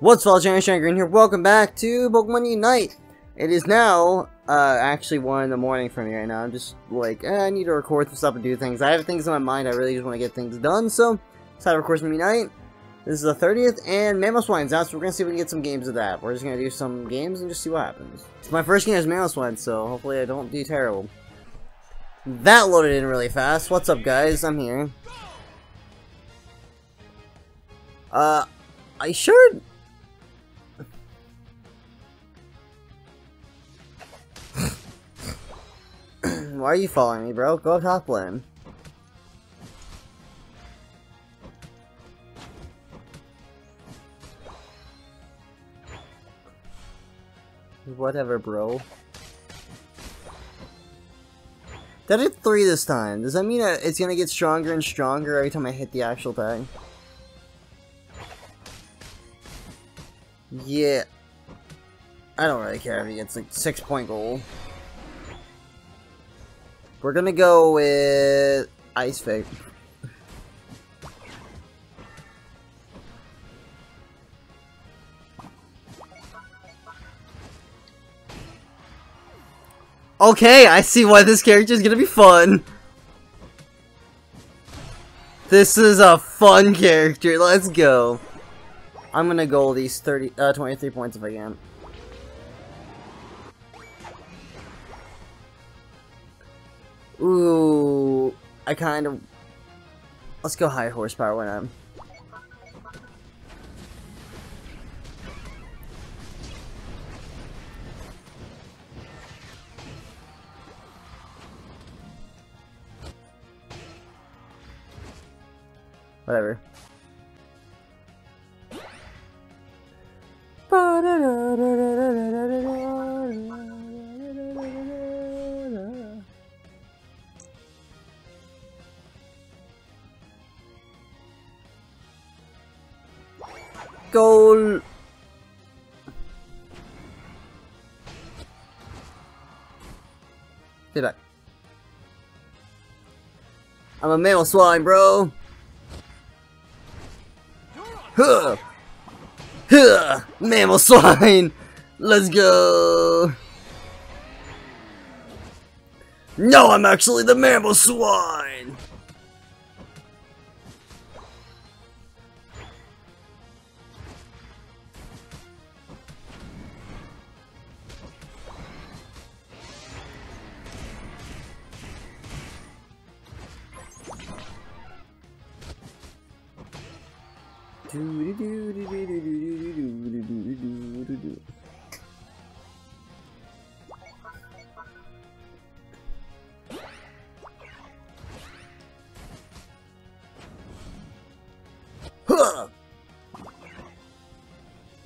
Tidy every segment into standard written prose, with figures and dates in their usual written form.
What's up, Trainer Green here. Welcome back to Pokemon Unite. It is now actually 1 in the morning for me right now. I'm just like, I need to record this up and do things. I have things in my mind. I really just want to get things done, so decided to record some Unite. This is the 30th, and Mamoswine's out, so we're going to see if we can get some games of that. We're just going to do some games and just see what happens. So my first game is Mamoswine, so hopefully I don't do terrible. That loaded in really fast. What's up, guys? I'm here. I should... Why are you following me, bro? Go top lane. Whatever, bro. That hit 3 this time. Does that mean that it's gonna get stronger and stronger every time I hit the actual tag? Yeah. I don't really care if he gets like 6-point goal. We're gonna go with Ice Face. Okay, I see why this character is gonna be fun. This is a fun character. Let's go. I'm gonna goal these 23 points if I can. Ooh, I kind of... Let's go high horsepower when I'm... Whatever. Goal. Did I? I'm a Mamoswine, bro. Huh. Huh. Mamoswine. Let's go. No, I'm actually the Mamoswine.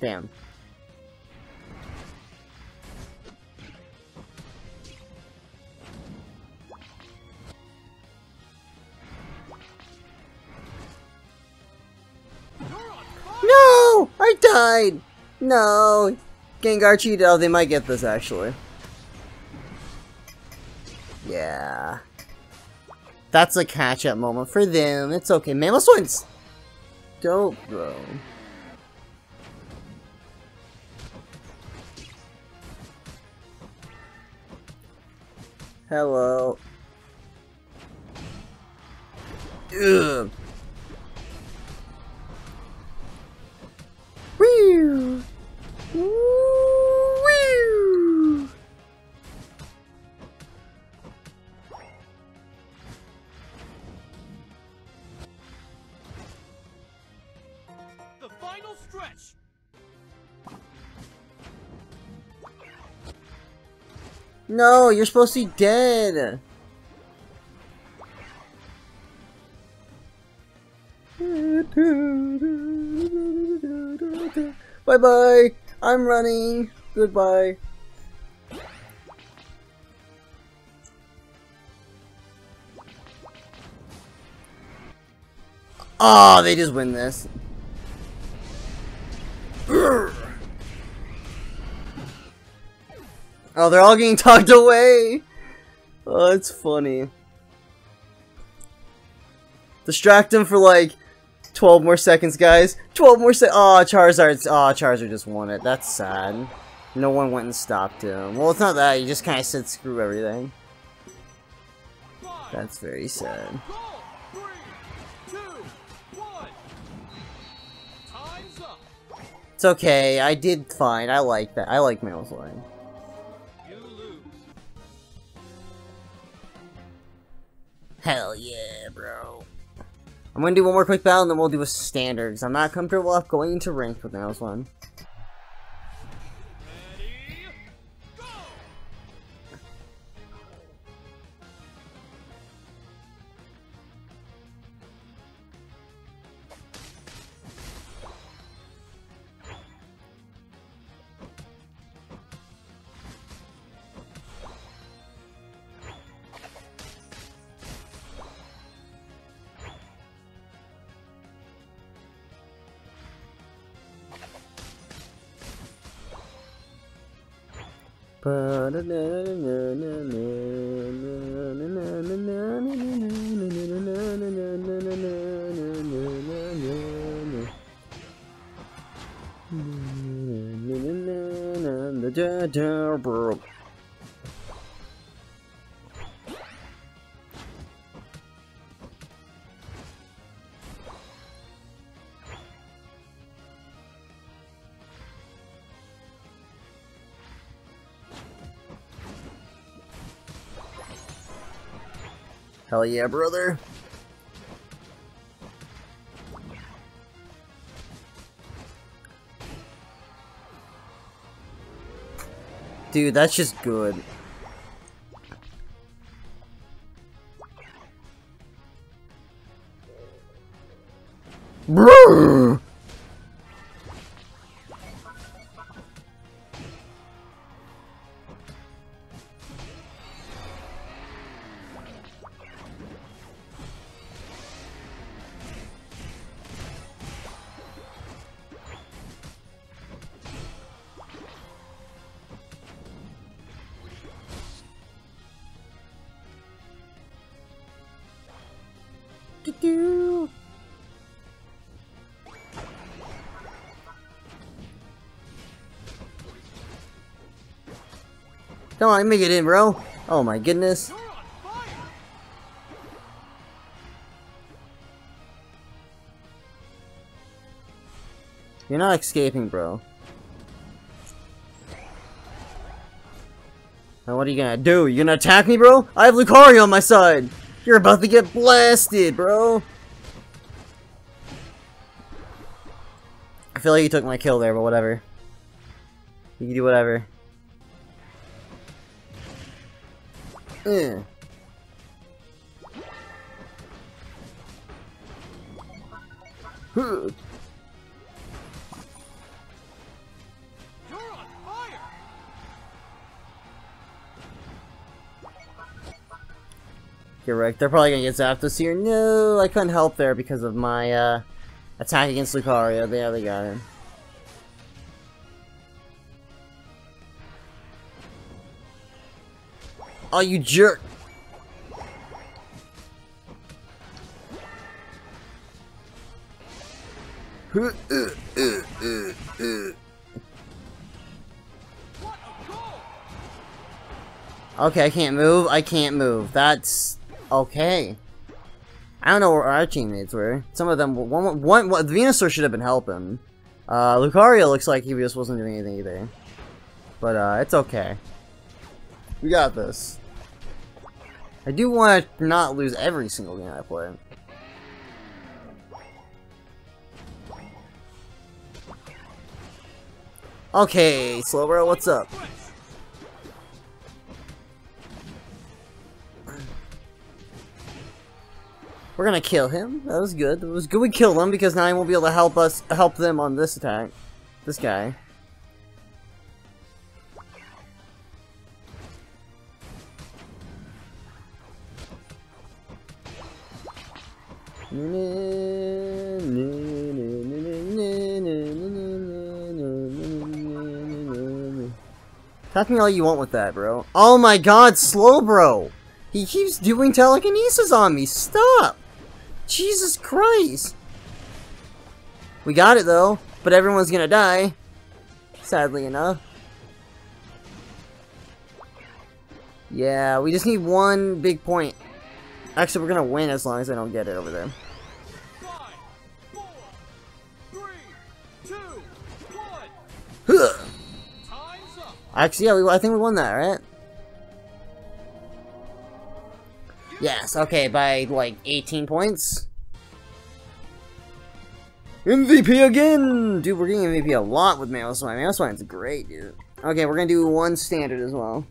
Damn. No! I died! No! Gengar cheated. Oh, they might get this, actually. Yeah. That's a catch-up moment for them. It's okay. Mamoswine's dope, bro. Hello. Ugh. Woo! Woo! The final stretch. No, you're supposed to be dead! Bye-bye! I'm running! Goodbye! Oh, they just win this. Oh, they're all getting tugged away! Oh, it's funny. Distract him for like 12 more seconds, guys. 12 more seconds. Oh, Charizard's. Oh, Charizard just won it. That's sad. No one went and stopped him. Well, it's not that. He just kind of said screw everything. That's very sad. It's okay. I did fine. I like that. I like Mamoswine. Hell yeah, bro. I'm gonna do one more quick battle and then we'll do a standard, because I'm not comfortable enough going into ranked with Mamoswine. Hell yeah, brother. Dude, that's just good. Brrr! Come on, make it in, bro. Oh my goodness. You're not escaping, bro. Now what are you gonna do? You gonna attack me, bro? I have Lucario on my side. You're about to get blasted, bro. I feel like you took my kill there, but whatever. You can do whatever. You're right, they're probably gonna get zapped this year. No, I couldn't help there because of my attack against Lucario. Yeah, they got him. Oh, you jerk! What a goal. Okay, I can't move. I can't move. That's okay. I don't know where our teammates were. Some of them. One Venusaur should have been helping. Lucario looks like he just wasn't doing anything either. But it's okay. We got this. I do want to not lose every single game I play. Okay, Slowbro, what's up? We're gonna kill him. That was good. It was good we killed him because now he won't be able to help them on this attack. This guy. Talk me all you want with that, bro. Oh my god, Slowbro! He keeps doing telekinesis on me! Stop! Jesus Christ! We got it though, but everyone's gonna die. Sadly enough. Yeah, we just need one big point. Actually, we're gonna win as long as I don't get it over there. 5, 4, 3, 2, 1. Time's up. Actually, yeah, I think we won that, right? Yes, okay, by like 18 points. MVP again! Dude, we're getting MVP a lot with Mamoswine. Mamoswine's great, dude. Okay, we're gonna do one standard as well.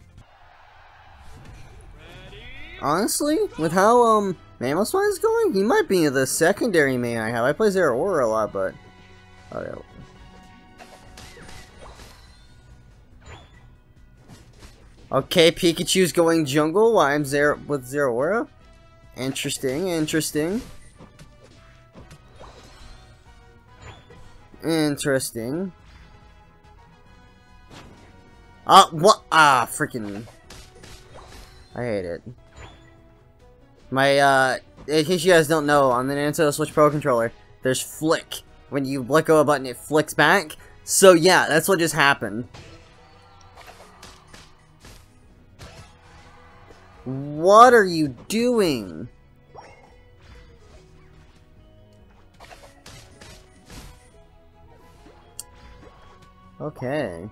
Honestly, with how Mamoswine's going, he might be the secondary main I have. I play Zeraora a lot, but oh yeah. Okay, Pikachu's going jungle while I'm with Zeraora. Interesting, interesting. Interesting. What? Ah, freaking. I hate it. My, in case you guys don't know, on the Nintendo Switch Pro controller, there's flick. When you let go of a button, it flicks back. So yeah, that's what just happened. What are you doing? Okay.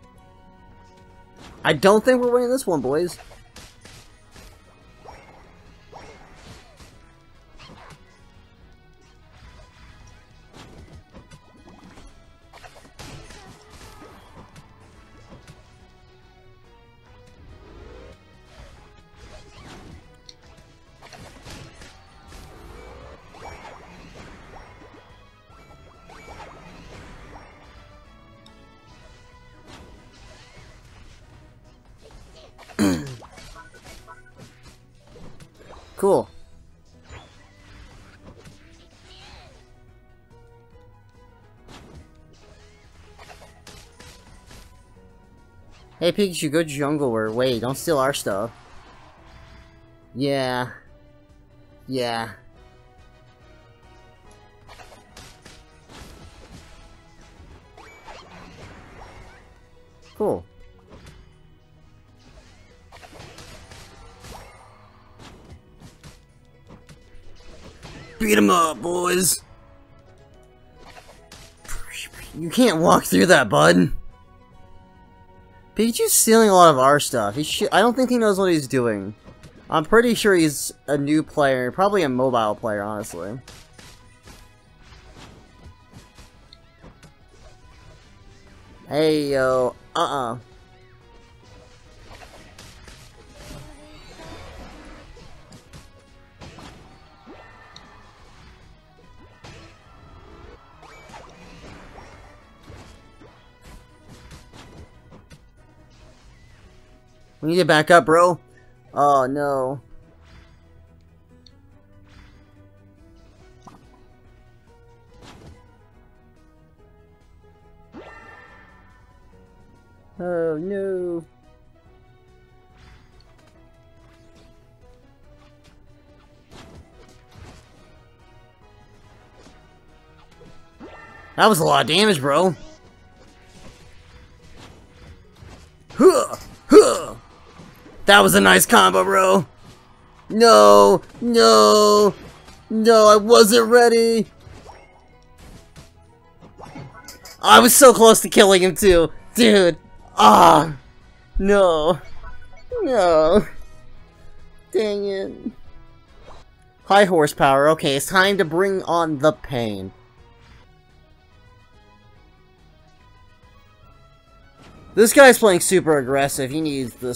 I don't think we're winning this one, boys. Cool. Hey Pikachu, go jungle or wait, don't steal our stuff. Yeah. Yeah. Cool. Beat him up, boys! You can't walk through that, bud! Pikachu's stealing a lot of our stuff. I don't think he knows what he's doing. I'm pretty sure he's a new player, probably a mobile player, honestly. Hey, yo. Uh-uh. We need to back up, bro. Oh, no. Oh, no. That was a lot of damage, bro. Huh. That was a nice combo, bro. No, no, no, I wasn't ready. I was so close to killing him too. Dude. Ah, no, no. Dang it. High horsepower. Okay, it's time to bring on the pain. This guy's playing super aggressive. He needs the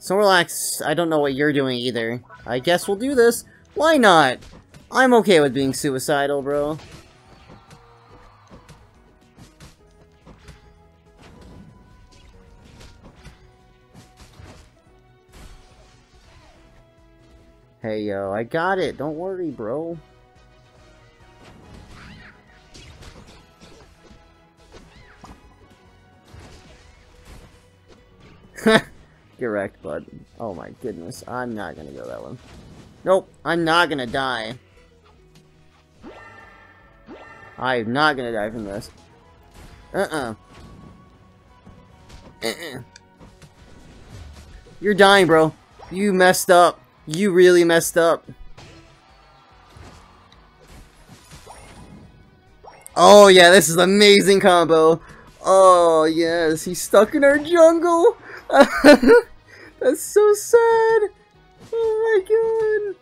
So relax. I don't know what you're doing either. I guess we'll do this. Why not? I'm okay with being suicidal, bro. Hey, yo, I got it. Don't worry, bro. Get wrecked, bud. Oh my goodness. I'm not gonna go that one. Nope. I'm not gonna die. I'm not gonna die from this. You're dying, bro. You messed up. You really messed up. Oh yeah, this is an amazing combo. Oh yes, he's stuck in our jungle. That's so sad. Oh my god.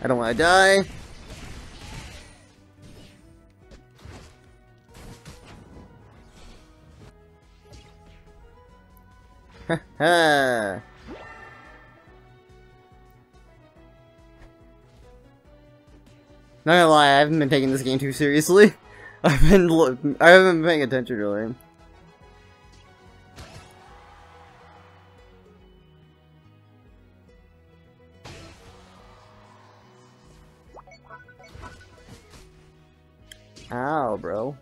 I don't want to die. Not gonna lie, I haven't been taking this game too seriously. I haven't been paying attention really. Ow, bro.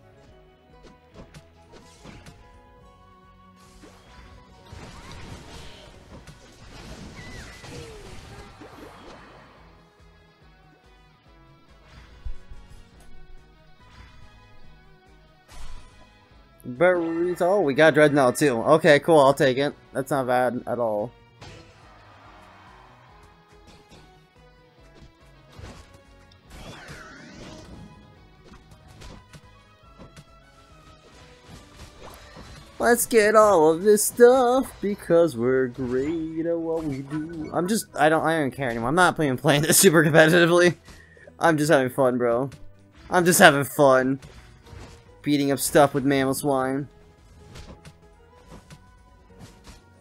But oh, we got Dreadnought too. Okay, cool, I'll take it. That's not bad at all. Let's get all of this stuff because we're great at what we do. I don't care anymore. I'm not playing this super competitively. I'm just having fun, bro. I'm just having fun. Beating up stuff with Mamoswine.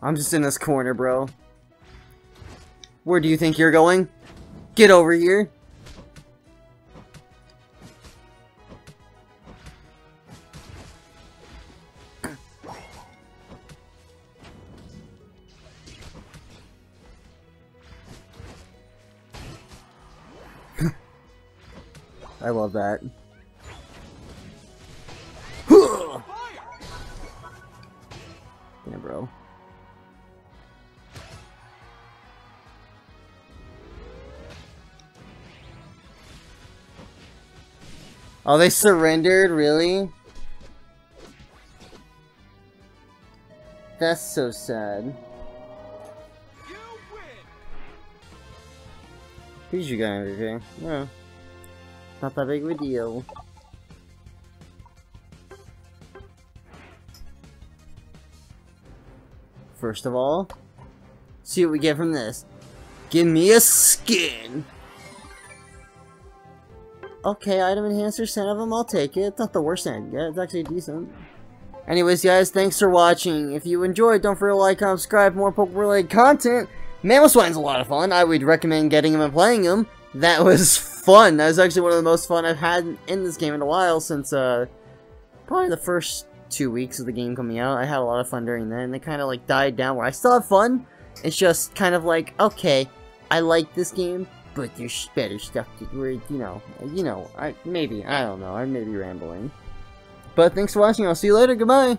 I'm just in this corner, bro. Where do you think you're going? Get over here. I love that. Damn, bro. Oh, they surrendered? Really? That's so sad. Pikachu got everything. Yeah. Not that big of a deal. First of all, see what we get from this. Give me a skin! Okay, Item Enhancer, 10 of them, I'll take it. It's not the worst thing I can get, it's actually decent. Anyways, guys, thanks for watching. If you enjoyed, don't forget to like, comment, subscribe for more Pokemon-related content. Mamoswine's a lot of fun. I would recommend getting him and playing him. That was fun. That was actually one of the most fun I've had in this game in a while since, probably the first 2 weeks of the game coming out. I had a lot of fun during that, and they kind of, like, died down where I still have fun. It's just kind of like, okay, I like this game, but there's better stuff to do, you know, I may be rambling. But thanks for watching. I'll see you later. Goodbye!